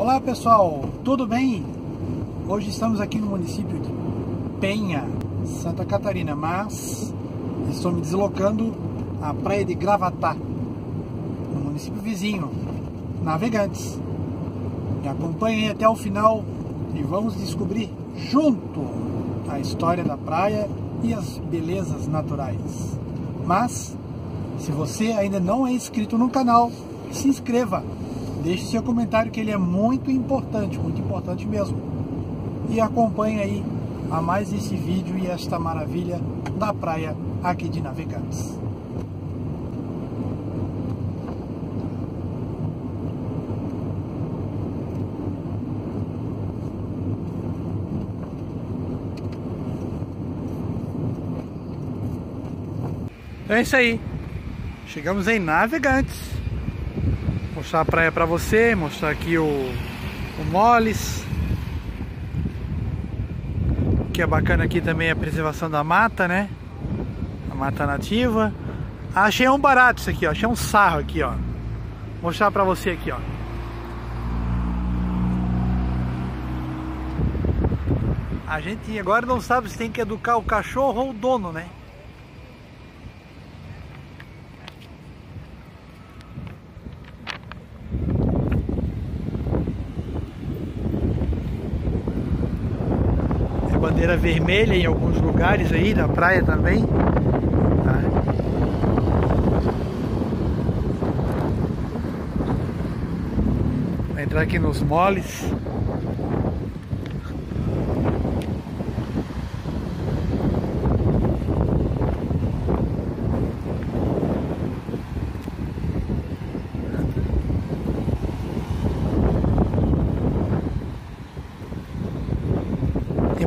Olá pessoal, tudo bem? Hoje estamos aqui no município de Penha, Santa Catarina, mas estou me deslocando à Praia de Gravatá, no município vizinho, Navegantes. Me acompanhem até o final e vamos descobrir junto a história da praia e as belezas naturais. Mas, se você ainda não é inscrito no canal, se inscreva, deixe seu comentário que ele é muito importante mesmo. E acompanhe aí a mais esse vídeo e esta maravilha da praia aqui de Navegantes. Então é isso aí, chegamos em Navegantes, vou mostrar a praia pra você, mostrar aqui o Moles. O que é bacana aqui também é a preservação da mata, né? A mata nativa. Achei um barato isso aqui, ó. Achei um sarro aqui, ó. Vou mostrar pra você aqui, ó. A gente agora não sabe se tem que educar o cachorro ou o dono, né? Bandeira vermelha em alguns lugares aí da praia também. Tá. Vou entrar aqui nos moles.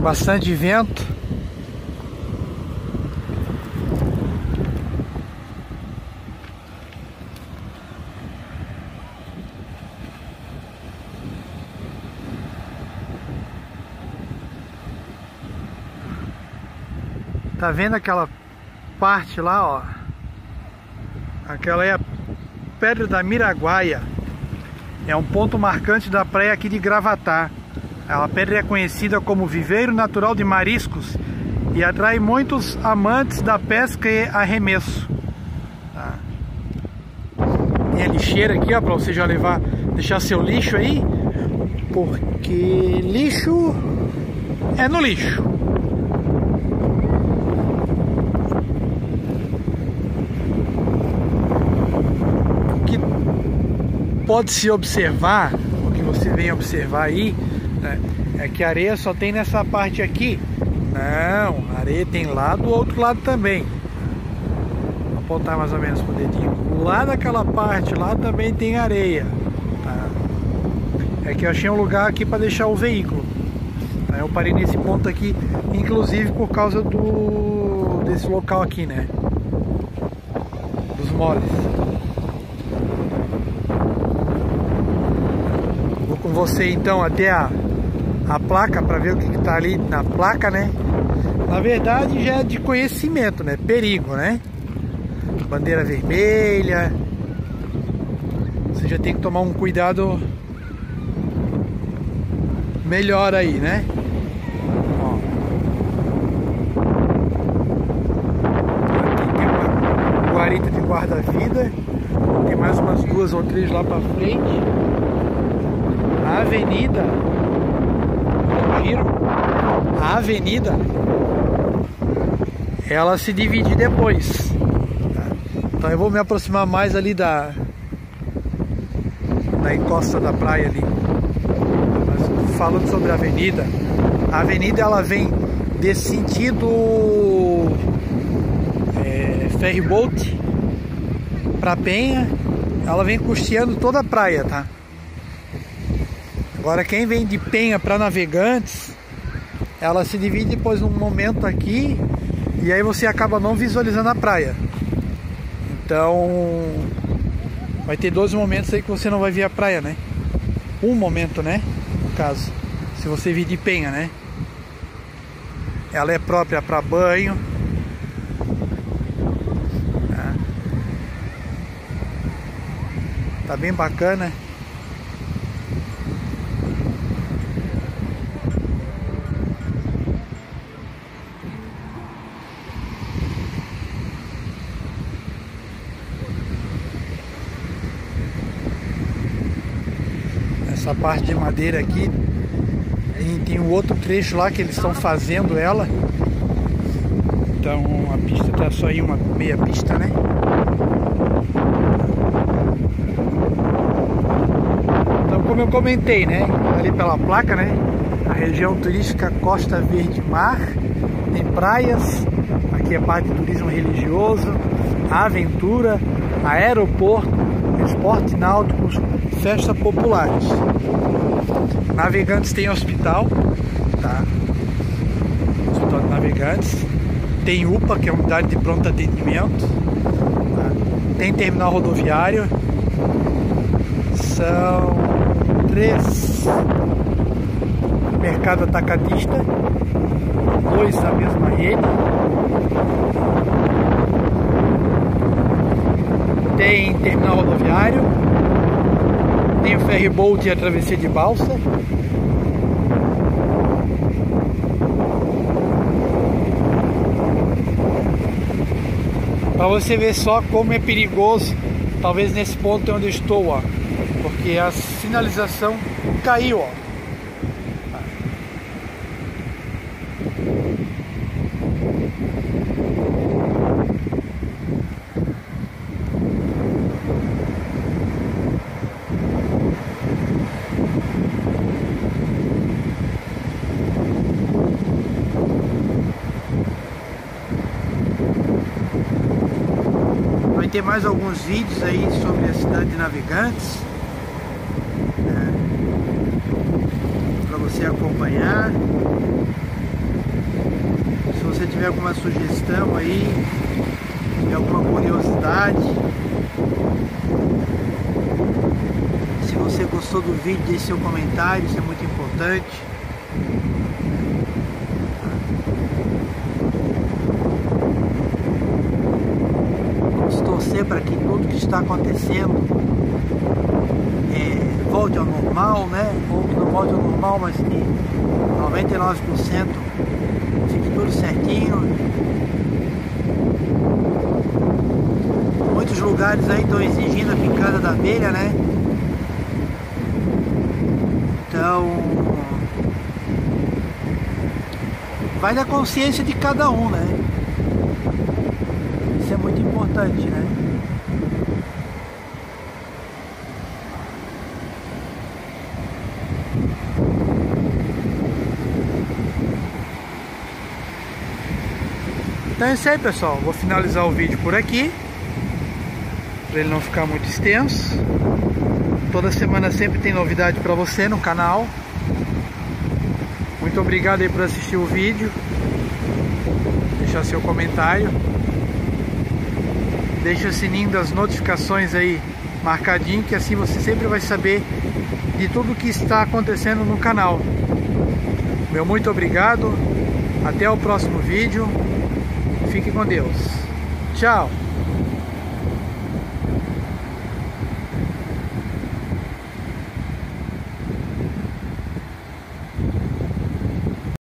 Bastante vento. Tá vendo aquela parte lá, ó? Aquela é a Pedra da Miraguaia. É um ponto marcante da praia aqui de Gravatá. A pedra é conhecida como viveiro natural de mariscos e atrai muitos amantes da pesca e arremesso. Tá. Tem a lixeira aqui, ó, para você já levar, deixar seu lixo aí, porque lixo é no lixo. O que pode se observar, o que você vem observar aí, é que areia só tem nessa parte aqui. Não, areia tem lá do outro lado também. Vou apontar mais ou menos pro dedinho. Lá naquela parte, lá também tem areia. Tá? É que eu achei um lugar aqui para deixar o veículo. Tá? Eu parei nesse ponto aqui, inclusive por causa desse local aqui, né? Dos moles. Vou com você então até a placa para ver o que está ali na placa, né? Na verdade já é de conhecimento, né? Perigo, né? Bandeira vermelha. Você já tem que tomar um cuidado melhor aí, né? Ó. Aqui tem uma guarita de guarda-vida. Tem mais umas duas ou três lá para frente. A avenida. A avenida ela se divide depois, tá? Então eu vou me aproximar mais ali da encosta da praia ali. Mas falando sobre a avenida ela vem desse sentido ferryboat para Penha, ela vem custeando toda a praia, tá? Agora quem vem de Penha para Navegantes, ela se divide depois num momento aqui e aí você acaba não visualizando a praia. Então vai ter 12 momentos aí que você não vai ver a praia, né? Um momento, né? No caso, se você vir de Penha, né? Ela é própria para banho. Tá bem bacana. essa parte de madeira aqui. E tem um outro trecho lá que eles estão fazendo ela. Então a pista tá só aí uma meia pista, né? Então, como eu comentei, né? Ali pela placa, né? A região turística Costa Verde Mar, tem praias, aqui é parte de turismo religioso, aventura, aeroporto, esporte náutico, festas populares. Navegantes tem hospital, tá? Hospital de Navegantes. Tem UPA, que é a unidade de pronto atendimento, tá? Tem terminal rodoviário. São três mercado atacadista, dois da mesma rede. Tem terminal rodoviário, tem o ferryboat e a travessia de balsa. Para você ver só como é perigoso, talvez nesse ponto onde eu estou, ó, porque a sinalização caiu, ó. Tem mais alguns vídeos aí sobre a cidade de Navegantes, né, para você acompanhar. Se você tiver alguma sugestão aí, tiver alguma curiosidade, se você gostou do vídeo, deixe seu comentário, isso é muito importante. Para que tudo que está acontecendo volte ao normal, né? Ou que não volte ao normal, mas que 99% fique tudo certinho. Muitos lugares aí estão exigindo a picada da abelha, né? Então vai da consciência de cada um, né? Isso é muito importante, né? Então é isso aí, pessoal. Vou finalizar o vídeo por aqui, para ele não ficar muito extenso. Toda semana sempre tem novidade para você no canal. Muito obrigado aí por assistir o vídeo, deixar seu comentário, deixa o sininho das notificações aí marcadinho, que assim você sempre vai saber de tudo que está acontecendo no canal. Meu muito obrigado, até o próximo vídeo, fique com Deus, tchau!